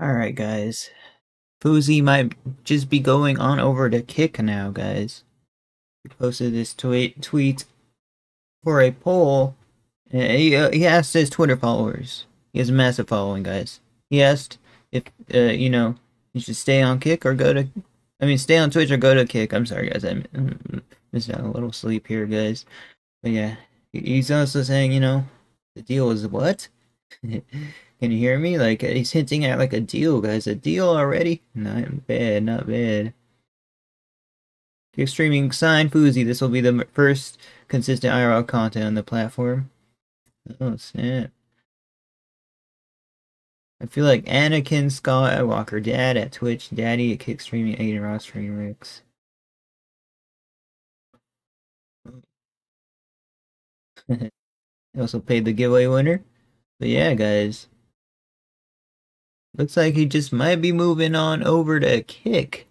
Alright, guys. Fousey might just be going on over to Kick now, guys. He posted this tweet for a poll. He asked his Twitter followers. He has a massive following, guys. He asked if, you know, you should stay on Kick or go to... I mean, stay on Twitch or go to Kick. I'm sorry, guys. I missed out a little sleep here, guys. But yeah, he's also saying, you know, the deal is what? Can you hear me? Like, he's hinting at like a deal, guys. A deal already? Not bad, not bad. Kickstreaming signed Fousey. This will be the first consistent IRL content on the platform. Oh, snap. I feel like Anakin, Scott, iWalker, Dad at Twitch, Daddy at Kickstreaming, Aiden Ross, Remix. I also paid the giveaway winner. But yeah, guys. Looks like he just might be moving on over to Kick.